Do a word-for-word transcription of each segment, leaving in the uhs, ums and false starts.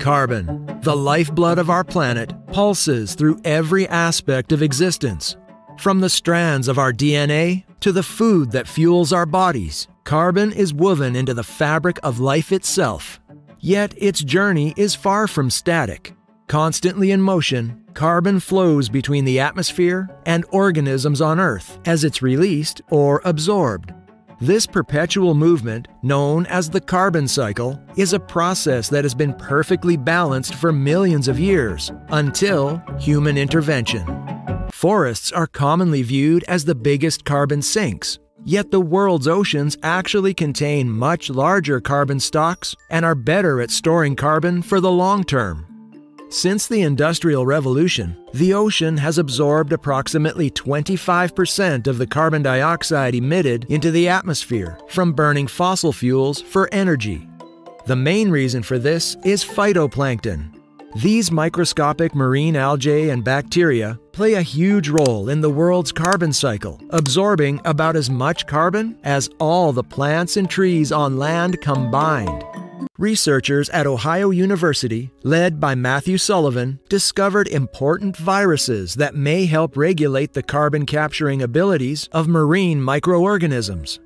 Carbon, the lifeblood of our planet, pulses through every aspect of existence. From the strands of our D N A to the food that fuels our bodies, carbon is woven into the fabric of life itself. Yet its journey is far from static. Constantly in motion, carbon flows between the atmosphere and organisms on Earth as it's released or absorbed. This perpetual movement, known as the carbon cycle, is a process that has been perfectly balanced for millions of years, until human intervention. Forests are commonly viewed as the biggest carbon sinks, yet the world's oceans actually contain much larger carbon stocks and are better at storing carbon for the long term. Since the Industrial Revolution, the ocean has absorbed approximately twenty-five percent of the carbon dioxide emitted into the atmosphere from burning fossil fuels for energy. The main reason for this is phytoplankton. These microscopic marine algae and bacteria play a huge role in the world's carbon cycle, absorbing about as much carbon as all the plants and trees on land combined. Researchers at Ohio University, led by Matthew Sullivan, discovered important viruses that may help regulate the carbon-capturing abilities of marine microorganisms.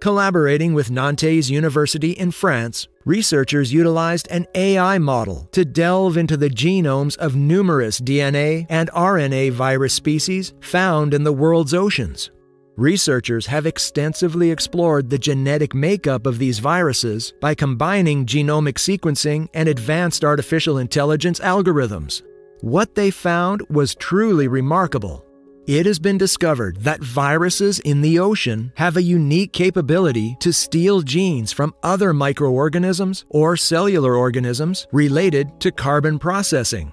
Collaborating with Nantes University in France, researchers utilized an A I model to delve into the genomes of numerous D N A and R N A virus species found in the world's oceans. Researchers have extensively explored the genetic makeup of these viruses by combining genomic sequencing and advanced artificial intelligence algorithms. What they found was truly remarkable. It has been discovered that viruses in the ocean have a unique capability to steal genes from other microorganisms or cellular organisms related to carbon processing.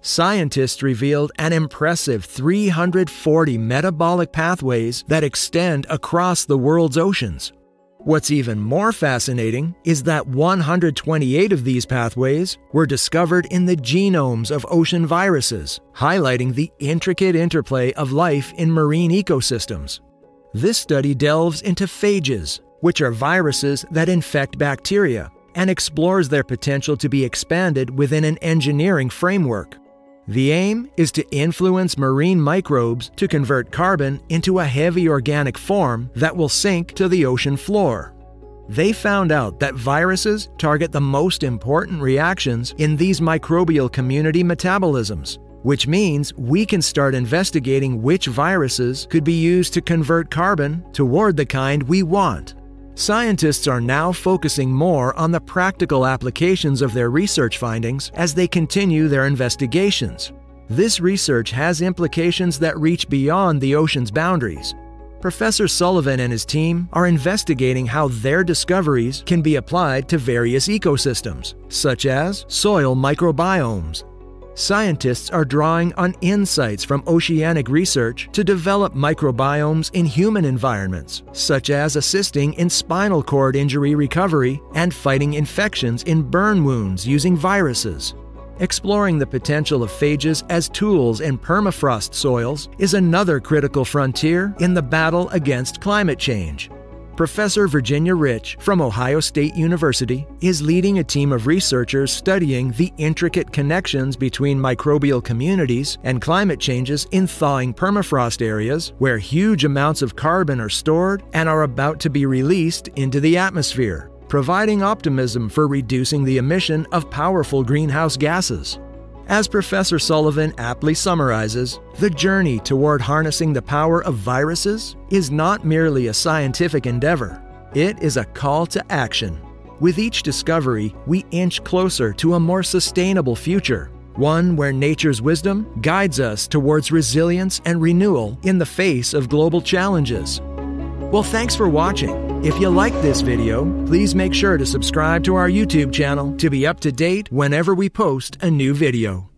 Scientists revealed an impressive three hundred forty metabolic pathways that extend across the world's oceans. What's even more fascinating is that one hundred twenty-eight of these pathways were discovered in the genomes of ocean viruses, highlighting the intricate interplay of life in marine ecosystems. This study delves into phages, which are viruses that infect bacteria, and explores their potential to be expanded within an engineering framework. The aim is to influence marine microbes to convert carbon into a heavy organic form that will sink to the ocean floor. They found out that viruses target the most important reactions in these microbial community metabolisms, which means we can start investigating which viruses could be used to convert carbon toward the kind we want. Scientists are now focusing more on the practical applications of their research findings as they continue their investigations. This research has implications that reach beyond the ocean's boundaries. Professor Sullivan and his team are investigating how their discoveries can be applied to various ecosystems, such as soil microbiomes. Scientists are drawing on insights from oceanic research to develop microbiomes in human environments, such as assisting in spinal cord injury recovery and fighting infections in burn wounds using viruses. Exploring the potential of phages as tools in permafrost soils is another critical frontier in the battle against climate change. Professor Virginia Rich from Ohio State University is leading a team of researchers studying the intricate connections between microbial communities and climate changes in thawing permafrost areas where huge amounts of carbon are stored and are about to be released into the atmosphere, providing optimism for reducing the emission of powerful greenhouse gases. As Professor Sullivan aptly summarizes, the journey toward harnessing the power of viruses is not merely a scientific endeavor. It is a call to action. With each discovery, we inch closer to a more sustainable future, one where nature's wisdom guides us towards resilience and renewal in the face of global challenges. Well, thanks for watching. If you liked this video, please make sure to subscribe to our YouTube channel to be up to date whenever we post a new video.